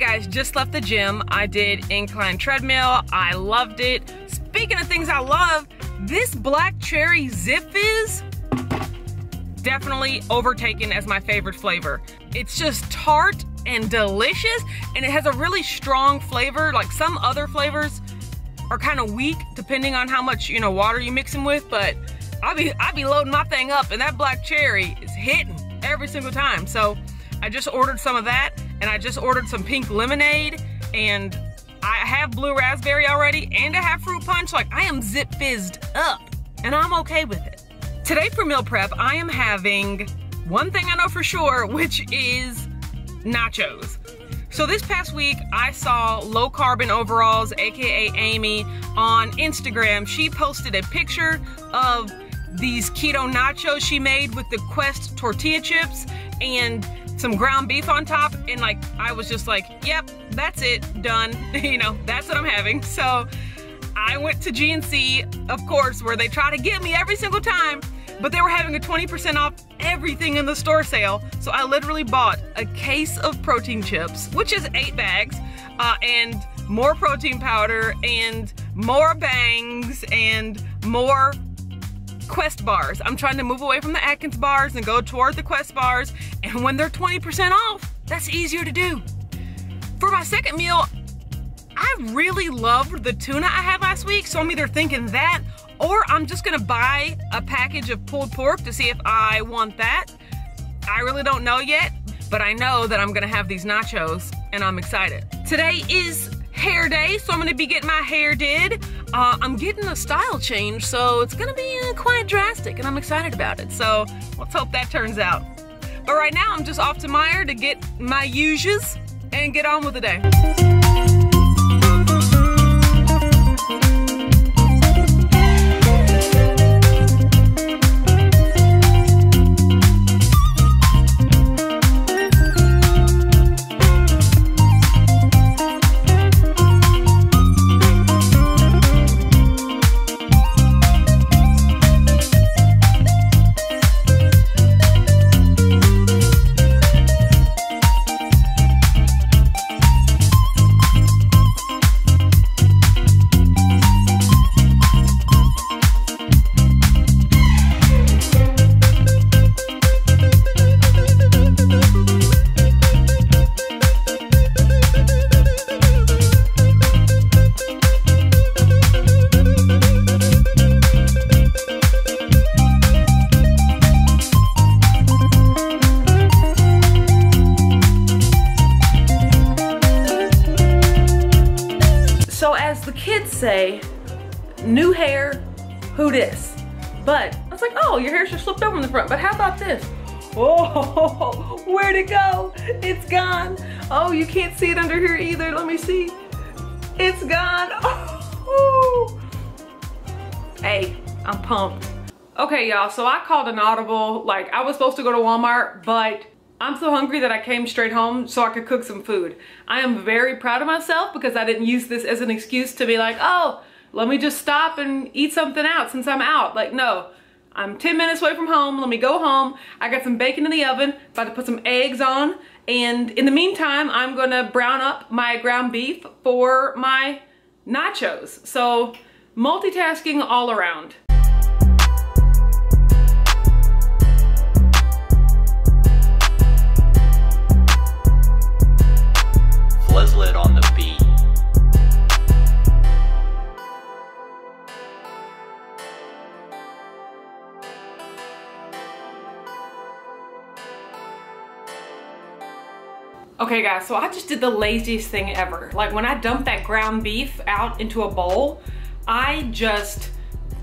Hey guys, just left the gym. I did incline treadmill. I loved it. Speaking of things I love, this black cherry Zip Fizz, definitely overtaken as my favorite flavor. It's just tart and delicious, and it has a really strong flavor. Like, some other flavors are kind of weak depending on how much, you know, water you mix them with, but I'll be loading my thing up, and that black cherry is hitting every single time. So I just ordered some of that, and I just ordered some pink lemonade, and I have blue raspberry already, and I have fruit punch. Like, I am Zip Fizzed up, and I'm okay with it. Today for meal prep, I am having one thing I know for sure, which is nachos. So this past week, I saw Low Carbon Overalls, AKA Amy, on Instagram. She posted a picture of these keto nachos she made with the Quest tortilla chips and some ground beef on top, and like, I was just like, yep, that's it, done. You know, that's what I'm having. So I went to GNC, of course, where they try to get me every single time, but they were having a 20% off everything in the store sale. So I literally bought a case of protein chips, which is 8 bags, and more protein powder and more bangs and more Quest bars. I'm trying to move away from the Atkins bars and go toward the Quest bars, and when they're 20% off, that's easier to do. For my second meal, I really loved the tuna I had last week, so I'm either thinking that, or I'm just gonna buy a package of pulled pork to see if I want that. I really don't know yet, but I know that I'm gonna have these nachos, and I'm excited. Today is hair day, so I'm gonna be getting my hair did. I'm getting a style change, so it's gonna be quite drastic, and I'm excited about it. So let's hope that turns out. But right now, I'm just off to Meijer to get my uses and get on with the day. Say new hair, who dis? But I was like, oh, your hair's just slipped over in the front, but how about this? Oh, where'd it go? It's gone. Oh, you can't see it under here either. Let me see. It's gone. Oh. Hey, I'm pumped. Okay, y'all, so I called an audible. Like, I was supposed to go to Walmart, but I'm so hungry that I came straight home so I could cook some food. I am very proud of myself because I didn't use this as an excuse to be like, oh, let me just stop and eat something out since I'm out. Like, no, I'm 10 minutes away from home. Let me go home. I got some bacon in the oven, about to put some eggs on. And in the meantime, I'm gonna brown up my ground beef for my nachos. So multitasking all around. Okay guys, so I just did the laziest thing ever. Like, when I dumped that ground beef out into a bowl, I just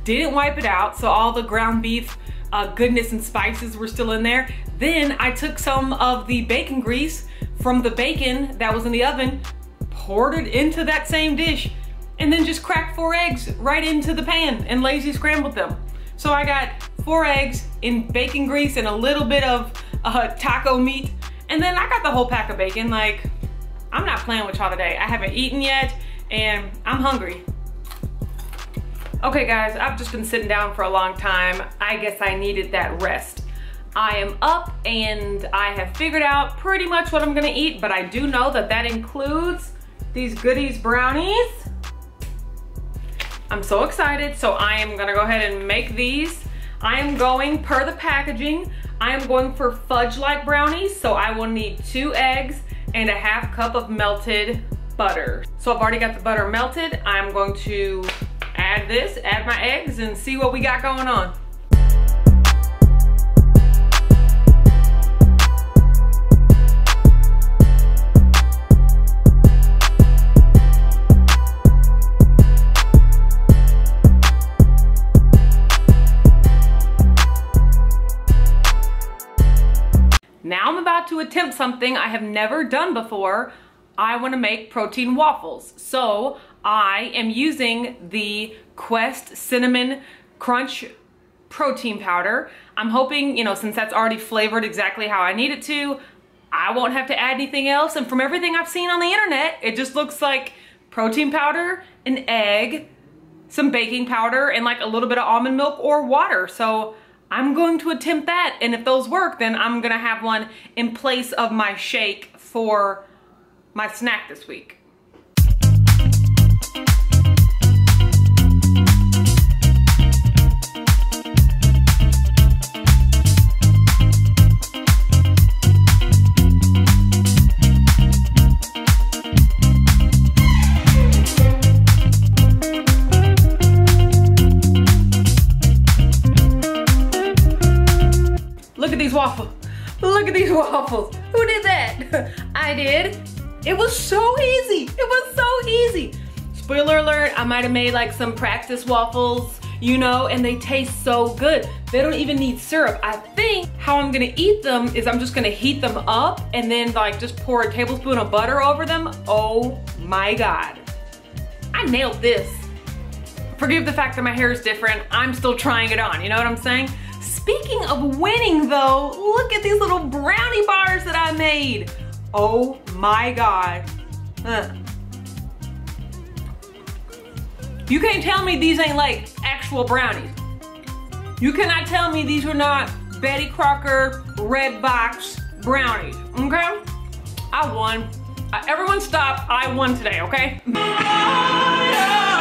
didn't wipe it out, so all the ground beef goodness and spices were still in there. Then I took some of the bacon grease from the bacon that was in the oven, poured it into that same dish, and then just cracked 4 eggs right into the pan and lazy scrambled them. So I got 4 eggs in bacon grease and a little bit of taco meat. And then I got the whole pack of bacon. Like, I'm not playing with y'all today. I haven't eaten yet, and I'm hungry. Okay guys, I've just been sitting down for a long time. I guess I needed that rest. I am up and I have figured out pretty much what I'm gonna eat, but I do know that that includes these Good Dees brownies. I'm so excited, so I am gonna go ahead and make these. I am going, per the packaging, I am going for fudge-like brownies, so I will need 2 eggs and 1/2 cup of melted butter. So I've already got the butter melted. I'm going to add this, add my eggs, and see what we got going on. Now I'm about to attempt something I have never done before. I want to make protein waffles. So I am using the Quest Cinnamon Crunch protein powder. I'm hoping, you know, since that's already flavored exactly how I need it to, I won't have to add anything else. And from everything I've seen on the internet, it just looks like protein powder, an egg, some baking powder, and like a little bit of almond milk or water. So I'm going to attempt that, and if those work, then I'm gonna have one in place of my shake for my snack this week. Look at these waffles. Who did that? I did. It was so easy. It was so easy. Spoiler alert, I might have made like some practice waffles, you know, and they taste so good. They don't even need syrup. I think how I'm gonna eat them is I'm just gonna heat them up and then like just pour a tablespoon of butter over them. Oh my God. I nailed this. Forgive the fact that my hair is different. I'm still trying it on, you know what I'm saying? Speaking of winning though, look at these little brownie bars that I made. Oh my God. You can't tell me these ain't like actual brownies. You cannot tell me these were not Betty Crocker red box brownies, okay? I won. Everyone stop, I won today, okay? Oh, yeah.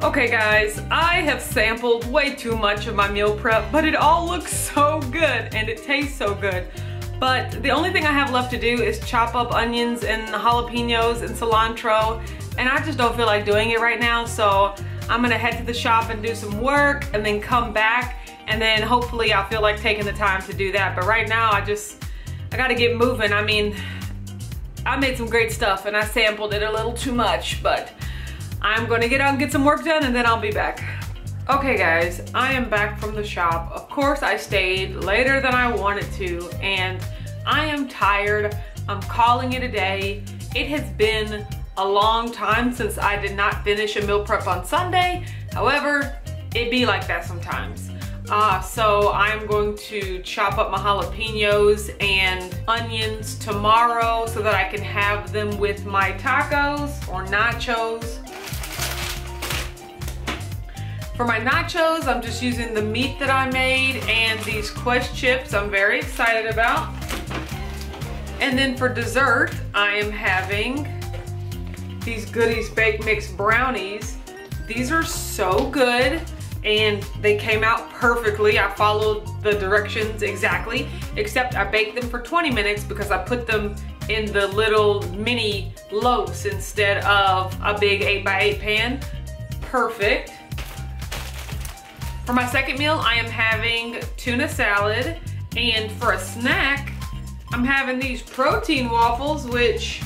Okay guys, I have sampled way too much of my meal prep, but it all looks so good and it tastes so good. But the only thing I have left to do is chop up onions and jalapenos and cilantro, and I just don't feel like doing it right now, so I'm gonna head to the shop and do some work and then come back, and then hopefully I'll feel like taking the time to do that. But right now I gotta get moving. I mean, I made some great stuff and I sampled it a little too much, but I'm gonna get out and get some work done, and then I'll be back. Okay guys, I am back from the shop. Of course I stayed later than I wanted to, and I am tired. I'm calling it a day. It has been a long time since I did not finish a meal prep on Sunday. However, it be like that sometimes. So I'm going to chop up my jalapenos and onions tomorrow so that I can have them with my tacos or nachos. For my nachos, I'm just using the meat that I made and these Quest chips I'm very excited about. And then for dessert, I am having these Good Dees Baked Mix brownies. These are so good and they came out perfectly. I followed the directions exactly, except I baked them for 20 minutes because I put them in the little mini loaves instead of a big 8x8 pan. Perfect. For my second meal, I am having tuna salad, and for a snack, I'm having these protein waffles, which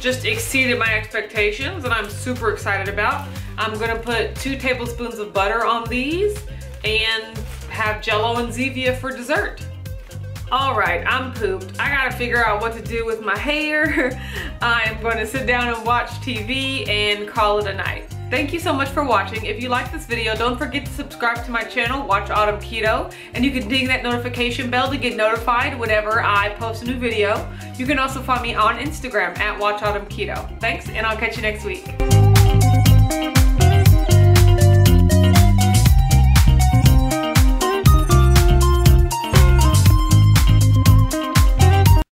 just exceeded my expectations and I'm super excited about. I'm gonna put 2 tablespoons of butter on these and have Jell-O and Zevia for dessert. All right, I'm pooped. I gotta figure out what to do with my hair. I'm gonna sit down and watch TV and call it a night. Thank you so much for watching. If you like this video, don't forget to subscribe to my channel, Watch Autumn Keto, and you can ding that notification bell to get notified whenever I post a new video. You can also find me on Instagram at Watch Autumn Keto. Thanks, and I'll catch you next week.